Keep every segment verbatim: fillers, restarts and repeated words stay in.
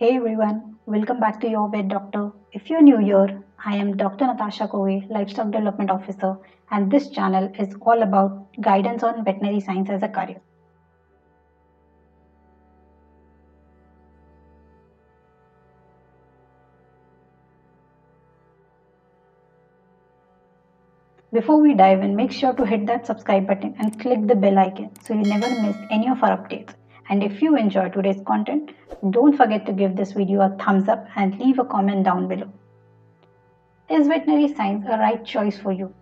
Hey everyone, welcome back to Your Vet Doctor. If you're new here, I am Doctor Natasha Kovey, Livestock Development Officer, and this channel is all about guidance on veterinary science as a career. Before we dive in, make sure to hit that subscribe button and click the bell icon so you never miss any of our updates. And if you enjoy today's content, don't forget to give this video a thumbs up and leave a comment down below. Is veterinary science a right choice for you?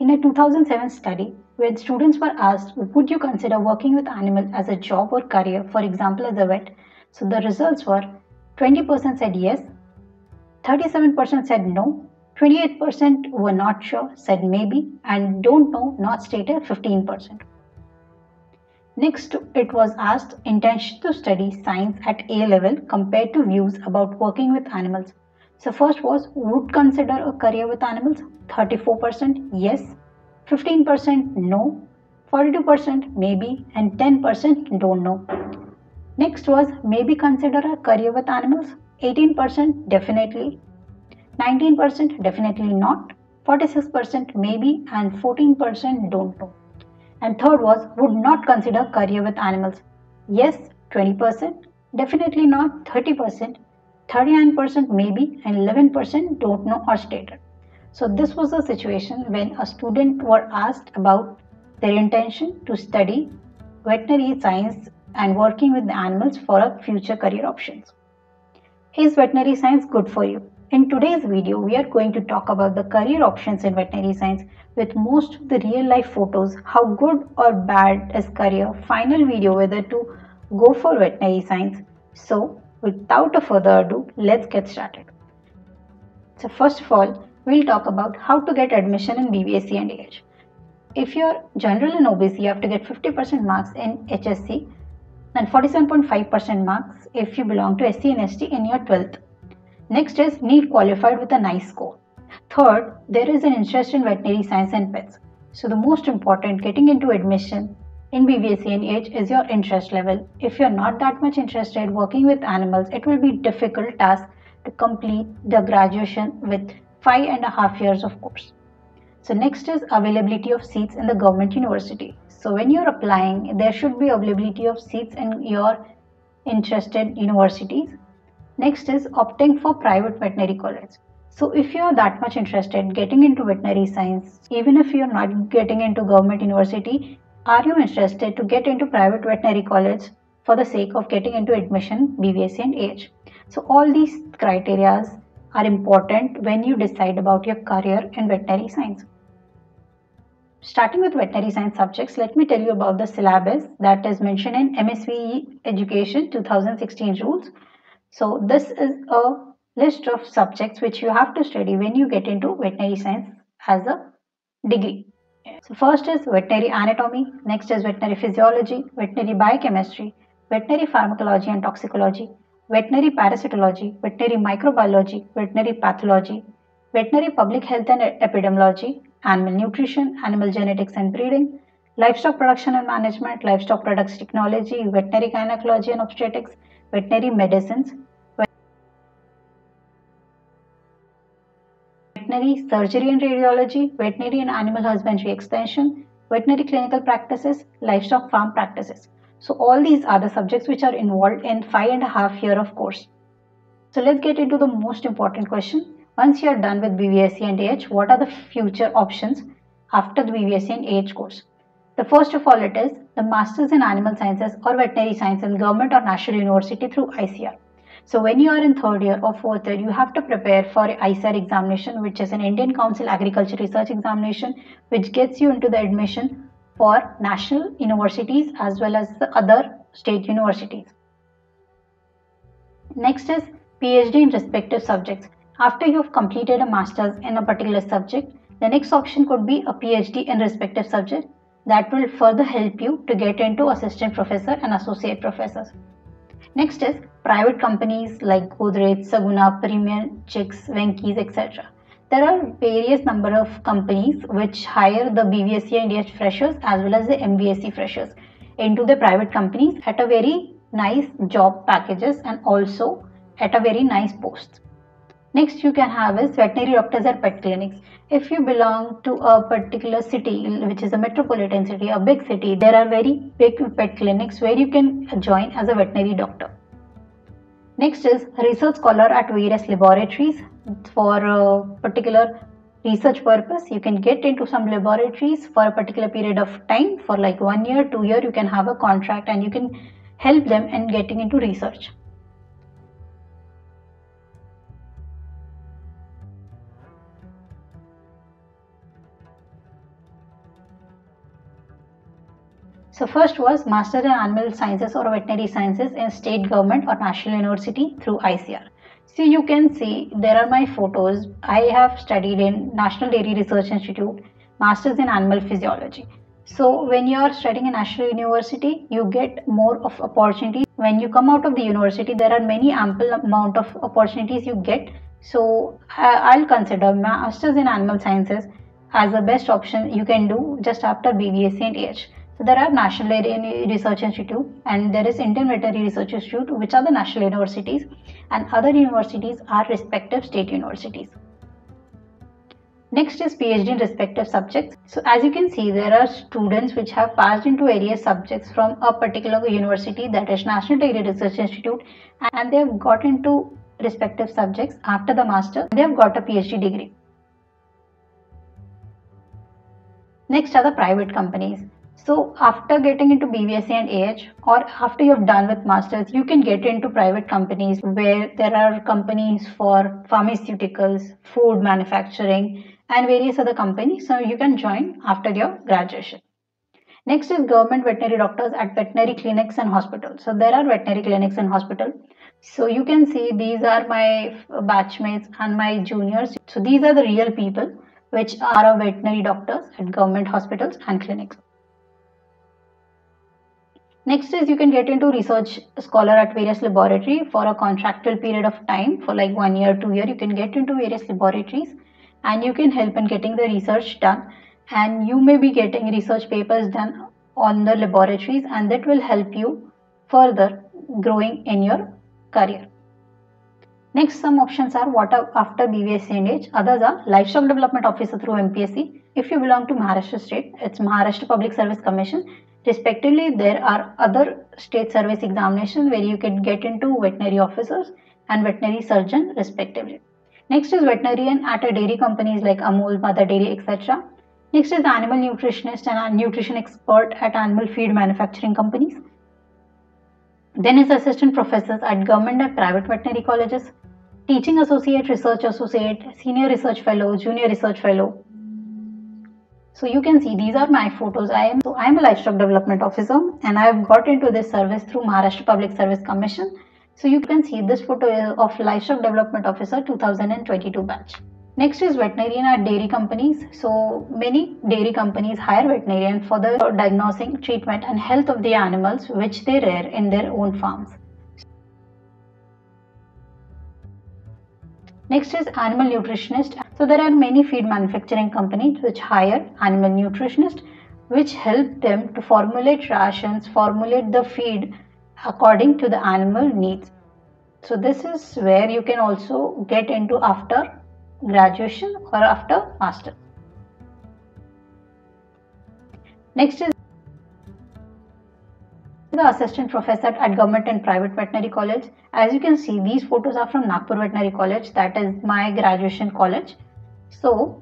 In a two thousand seven study, when students were asked, would you consider working with animals as a job or career, for example as a vet? So the results were twenty percent said yes, thirty-seven percent said no, twenty-eight percent were not sure, said maybe, and don't know, not stated fifteen percent. Next, it was asked intention to study science at A level compared to views about working with animals. So first was would consider a career with animals, thirty-four percent yes, fifteen percent no, forty-two percent maybe, and ten percent don't know. Next was maybe consider a career with animals, eighteen percent definitely, nineteen percent definitely not, forty-six percent maybe, and fourteen percent don't know. And third was would not consider career with animals. Yes, twenty percent, definitely not, thirty percent, thirty-nine percent maybe, and eleven percent don't know or stated. So this was a situation when a student were asked about their intention to study veterinary science and working with animals for a future career options. Is veterinary science good for you? In today's video, we are going to talk about the career options in veterinary science with most of the real life photos, how good or bad is career, final video whether to go for veterinary science. So without a further ado, let's get started. So first of all, we'll talk about how to get admission in B V S C and A H. If you're general and O B C, you have to get fifty percent marks in H S C and forty-seven point five percent marks if you belong to S C and S T in your twelfth. Next is NEET qualified with a nice score. Third, there is an interest in veterinary science and pets. So the most important getting into admission in B V S C and A H is your interest level. If you're not that much interested working with animals, it will be difficult task to complete the graduation with five and a half years of course. So next is availability of seats in the government university. So when you're applying, there should be availability of seats in your interested universities. Next is opting for private veterinary college. So if you are that much interested getting into veterinary science, even if you are not getting into government university, are you interested to get into private veterinary college for the sake of getting into admission B V S C and A H? So all these criteria are important when you decide about your career in veterinary science. Starting with veterinary science subjects, let me tell you about the syllabus that is mentioned in M S V E Education twenty sixteen rules. So this is a list of subjects which you have to study when you get into veterinary science as a degree. So first is veterinary anatomy, next is veterinary physiology, veterinary biochemistry, veterinary pharmacology and toxicology, veterinary parasitology, veterinary microbiology, veterinary pathology, veterinary public health and epidemiology, animal nutrition, animal genetics and breeding, livestock production and management, livestock products technology, veterinary gynecology and obstetrics, veterinary medicines, veterinary surgery and radiology, veterinary and animal husbandry extension, veterinary clinical practices, livestock farm practices. So all these are the subjects which are involved in five and a half year of course. So let's get into the most important question. Once you are done with B V S C and A H, what are the future options after the B V S C and A H course? The first of all, it is the Masters in Animal Sciences or Veterinary Science in Government or National University through I C A R. So when you are in third year or fourth year, you have to prepare for I C A R examination, which is an Indian Council Agriculture Research examination, which gets you into the admission for national universities as well as the other state universities. Next is PhD in respective subjects. After you have completed a Masters in a particular subject, the next option could be a PhD in respective subject. That will further help you to get into assistant professor and associate professors. Next is private companies like Udre, Saguna, Premier, Chex, Venkeys, et cetera. There are various number of companies which hire the B V S C and A H freshers as well as the M B S C freshers into the private companies at a very nice job packages and also at a very nice post. Next you can have is veterinary doctors or pet clinics. If you belong to a particular city which is a metropolitan city, a big city, there are very big pet clinics where you can join as a veterinary doctor. Next is research scholar at various laboratories. For a particular research purpose, you can get into some laboratories for a particular period of time. For like one year, two year, you can have a contract and you can help them in getting into research. So first was Master in Animal Sciences or Veterinary Sciences in State Government or National University through I C A R. So you can see there are my photos. I have studied in National Dairy Research Institute, Masters in Animal Physiology. So when you are studying in National University, you get more of opportunities. When you come out of the university, there are many ample amount of opportunities you get. So I'll consider Masters in Animal Sciences as the best option you can do just after B V S C and A H. So there are National Dairy Research Institute and there is Indian Veterinary Research Institute, which are the national universities, and other universities are respective state universities. Next is PhD in respective subjects. So as you can see, there are students which have passed into various subjects from a particular university, that is National Dairy Research Institute, and they have got into respective subjects after the master. They have got a PhD degree. Next are the private companies. So after getting into B V S C and A H, or after you have done with masters, you can get into private companies where there are companies for pharmaceuticals, food manufacturing and various other companies. So you can join after your graduation. Next is government veterinary doctors at veterinary clinics and hospitals. So there are veterinary clinics and hospitals. So you can see these are my batchmates and my juniors. So these are the real people which are our veterinary doctors at government hospitals and clinics. Next is you can get into research scholar at various laboratory for a contractual period of time. For like one year, two year, you can get into various laboratories and you can help in getting the research done. And you may be getting research papers done on the laboratories, and that will help you further growing in your career. Next, some options are what are after B V S C and A H. Others are livestock development officer through M P S C. If you belong to Maharashtra state, it's Maharashtra Public Service Commission. Respectively, there are other state service examinations where you can get into veterinary officers and veterinary surgeon respectively. Next is veterinarian at a dairy companies like Amul, Mother Dairy, et cetera. Next is animal nutritionist and nutrition expert at animal feed manufacturing companies. Then is assistant professors at government and private veterinary colleges, teaching associate, research associate, senior research fellow, junior research fellow. So you can see these are my photos. I am so I am a livestock development officer and I have got into this service through Maharashtra Public Service Commission. So you can see this photo of livestock development officer two thousand twenty-two batch. Next is veterinarian at dairy companies. So many dairy companies hire veterinarian for the diagnosing, treatment and health of the animals which they rear in their own farms. Next is animal nutritionist. So there are many feed manufacturing companies which hire animal nutritionists which help them to formulate rations, formulate the feed according to the animal needs. So this is where you can also get into after graduation or after master. Next is the assistant professor at government and private veterinary college. As you can see, these photos are from Nagpur Veterinary College, that is my graduation college. So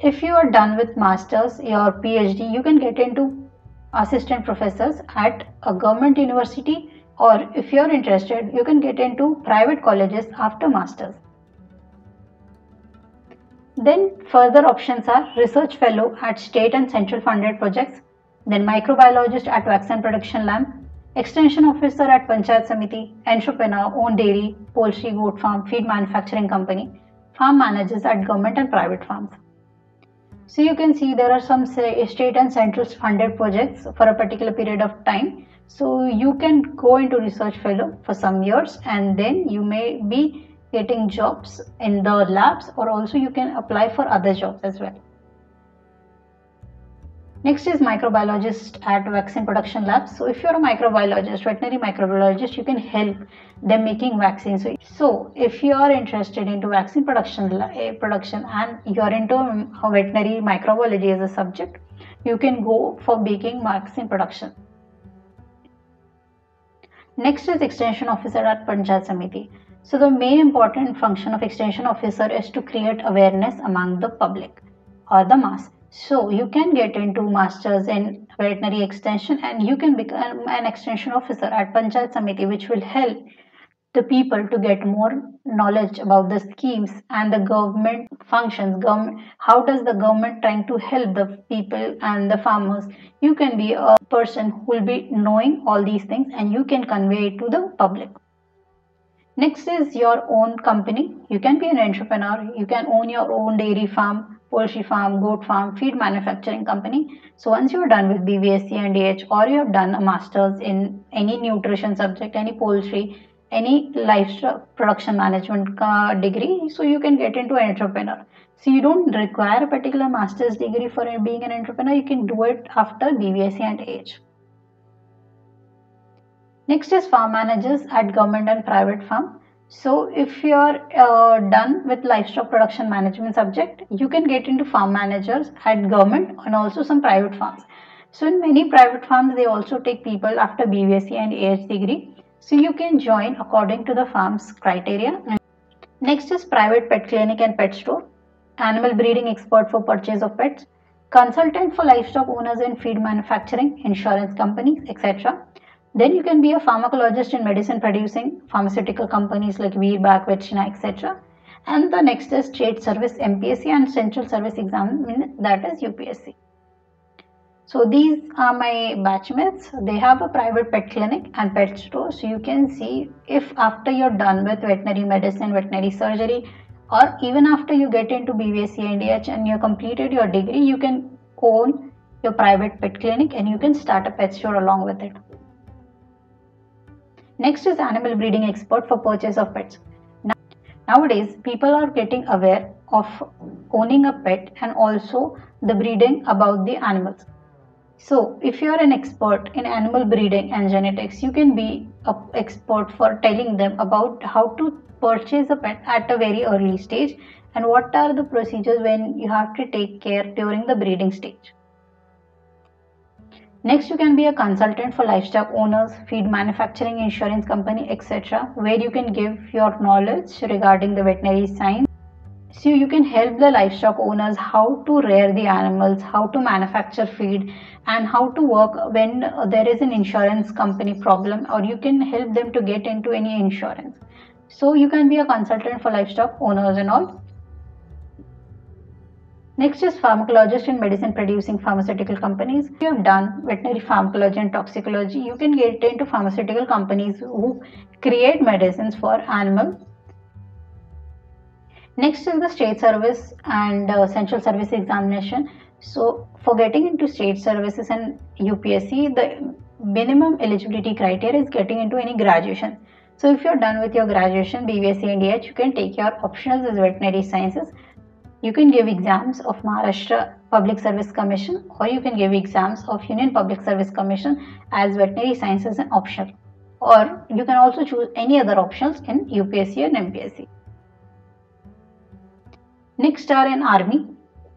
if you are done with masters or PhD, you can get into assistant professors at a government university, or if you are interested, you can get into private colleges after masters. Then further options are research fellow at state and central funded projects, then microbiologist at vaccine production lab, extension officer at Panchayat Samiti, entrepreneur, own dairy, poultry, goat farm, feed manufacturing company, farm managers at government and private farms. So you can see there are some state and central funded projects for a particular period of time. So you can go into research fellow for some years and then you may be getting jobs in the labs, or also you can apply for other jobs as well. Next is microbiologist at vaccine production labs. So if you're a microbiologist, veterinary microbiologist, you can help them making vaccines. So if you are interested into vaccine production, production and you're into veterinary microbiology as a subject, you can go for making vaccine production. Next is extension officer at Panchayat Samiti. So the main important function of extension officer is to create awareness among the public or the mass. So you can get into masters in veterinary extension and you can become an extension officer at Panchayat Samiti, which will help the people to get more knowledge about the schemes and the government functions. Government, how does the government trying to help the people and the farmers? You can be a person who will be knowing all these things and you can convey it to the public. Next is your own company. You can be an entrepreneur. You can own your own dairy farm, poultry farm, goat farm, feed manufacturing company. So once you're done with B V S C and A H, or you have done a master's in any nutrition subject, any poultry, any livestock production management uh, degree, so you can get into an entrepreneur. So you don't require a particular master's degree for being an entrepreneur. You can do it after B V S C and A H. Next is farm managers at government and private farm. So if you are uh, done with livestock production management subject, you can get into farm managers at government and also some private farms. So in many private farms, they also take people after B V S C and A H degree. So you can join according to the farm's criteria. Next is private pet clinic and pet store, animal breeding expert for purchase of pets, consultant for livestock owners in feed manufacturing, insurance companies, et cetera. Then you can be a pharmacologist in medicine producing pharmaceutical companies like Weebak, Vechina, et cetera. And the next is trade service M P S C and central service exam, that is U P S C. So these are my batchmates. They have a private pet clinic and pet store. So you can see if after you're done with veterinary medicine, veterinary surgery, or even after you get into B V S C and A H and you completed your degree, you can own your private pet clinic and you can start a pet store along with it. Next is animal breeding expert for purchase of pets. Nowadays, people are getting aware of owning a pet and also the breeding about the animals. So if you are an expert in animal breeding and genetics, you can be an expert for telling them about how to purchase a pet at a very early stage and what are the procedures when you have to take care during the breeding stage. Next, you can be a consultant for livestock owners, feed manufacturing, insurance company, et cetera, where you can give your knowledge regarding the veterinary science. So you can help the livestock owners how to rear the animals, how to manufacture feed, and how to work when there is an insurance company problem, or you can help them to get into any insurance. So you can be a consultant for livestock owners and all. Next is pharmacologist in medicine producing pharmaceutical companies. If you have done veterinary pharmacology and toxicology, you can get into pharmaceutical companies who create medicines for animals. Next is the state service and uh, central service examination. So for getting into state services and U P S C, the minimum eligibility criteria is getting into any graduation. So if you're done with your graduation, B V S C and A H, you can take your optionals as veterinary sciences. You can give exams of Maharashtra Public Service Commission, or you can give exams of Union Public Service Commission as veterinary sciences an option, or you can also choose any other options in U P S C and M P S C. Next are in Army,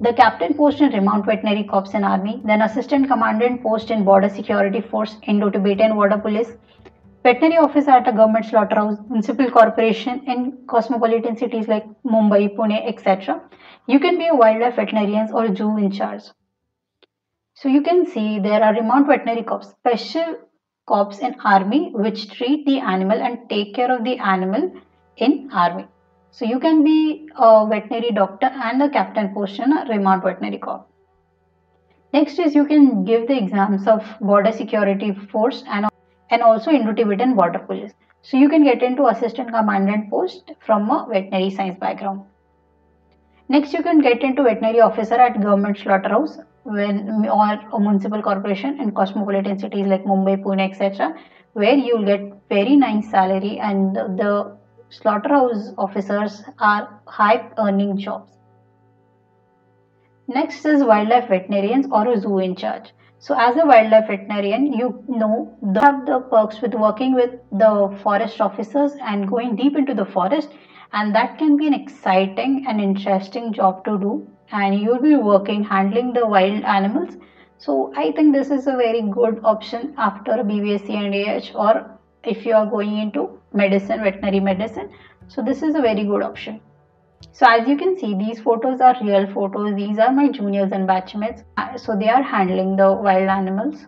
the captain post in Remount Veterinary Corps in Army, then assistant commandant post in Border Security Force, Indo Tibetan Water Police, veterinary officer at a government slaughterhouse, municipal corporation in cosmopolitan cities like Mumbai, Pune, et cetera. You can be a wildlife veterinarian or zoo in charge. So you can see there are Remount Veterinary Corps, special corps in Army which treat the animal and take care of the animal in Army. So you can be a veterinary doctor and a captain post in Remount Veterinary Corps. Next is you can give the exams of Border Security Force and and also Indo Tibetan Water Police. So you can get into assistant commandant post from a veterinary science background. Next, you can get into veterinary officer at government slaughterhouse when, or a municipal corporation in cosmopolitan cities like Mumbai, Pune, et cetera, where you will get very nice salary and the slaughterhouse officers are high-earning jobs. Next is wildlife veterinarians or a zoo in charge. So as a wildlife veterinarian, you know you have the perks with working with the forest officers and going deep into the forest, and that can be an exciting and interesting job to do, and you'll be working handling the wild animals. So I think this is a very good option after B V S C and A H, or if you are going into medicine, veterinary medicine. So this is a very good option. So as you can see, these photos are real photos. These are my juniors and batchmates. So they are handling the wild animals.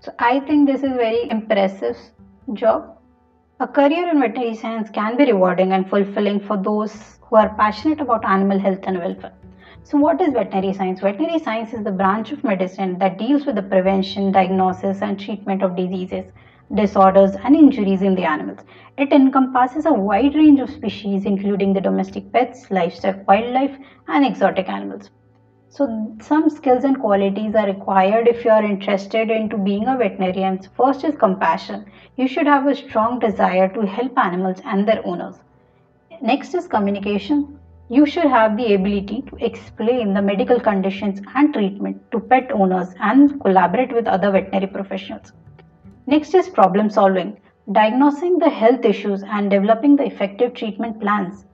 So I think this is very impressive job. A career in veterinary science can be rewarding and fulfilling for those who are passionate about animal health and welfare. So what is veterinary science? Veterinary science is the branch of medicine that deals with the prevention, diagnosis and treatment of diseases, disorders and injuries in the animals. It encompasses a wide range of species, including the domestic pets, livestock, wildlife and exotic animals. So some skills and qualities are required if you are interested into being a veterinarian. First is compassion. You should have a strong desire to help animals and their owners. Next is communication. You should have the ability to explain the medical conditions and treatment to pet owners and collaborate with other veterinary professionals. Next is problem solving, diagnosing the health issues and developing the effective treatment plans.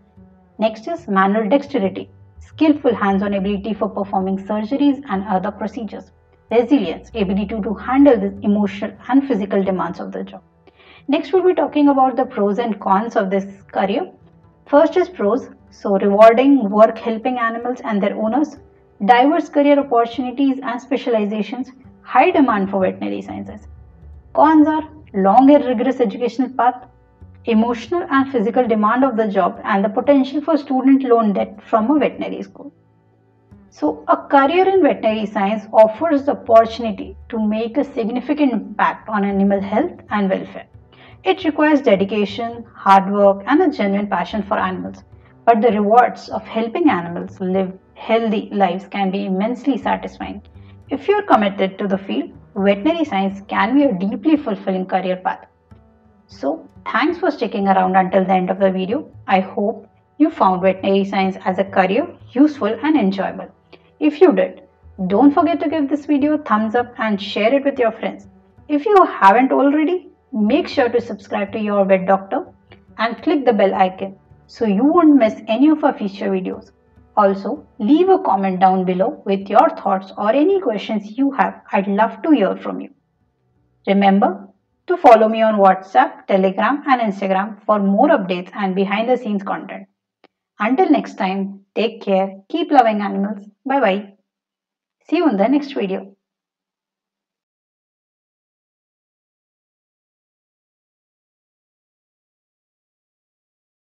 Next is manual dexterity, skillful hands-on ability for performing surgeries and other procedures. Resilience, ability to handle the emotional and physical demands of the job. Next we'll be talking about the pros and cons of this career. First is pros, so rewarding work helping animals and their owners, diverse career opportunities and specializations, high demand for veterinary sciences. Cons are long and rigorous educational path, emotional and physical demand of the job, and the potential for student loan debt from a veterinary school. So a career in veterinary science offers the opportunity to make a significant impact on animal health and welfare. It requires dedication, hard work, and a genuine passion for animals. But the rewards of helping animals live healthy lives can be immensely satisfying. If you are committed to the field, veterinary science can be a deeply fulfilling career path. So, thanks for sticking around until the end of the video. I hope you found veterinary science as a career useful and enjoyable. If you did, don't forget to give this video a thumbs up and share it with your friends. If you haven't already, make sure to subscribe to Your Vet Doctor and click the bell icon so you won't miss any of our future videos. Also, leave a comment down below with your thoughts or any questions you have. I'd love to hear from you. Remember to follow me on WhatsApp, Telegram and Instagram for more updates and behind the scenes content. Until next time, take care, keep loving animals. Bye bye. See you in the next video.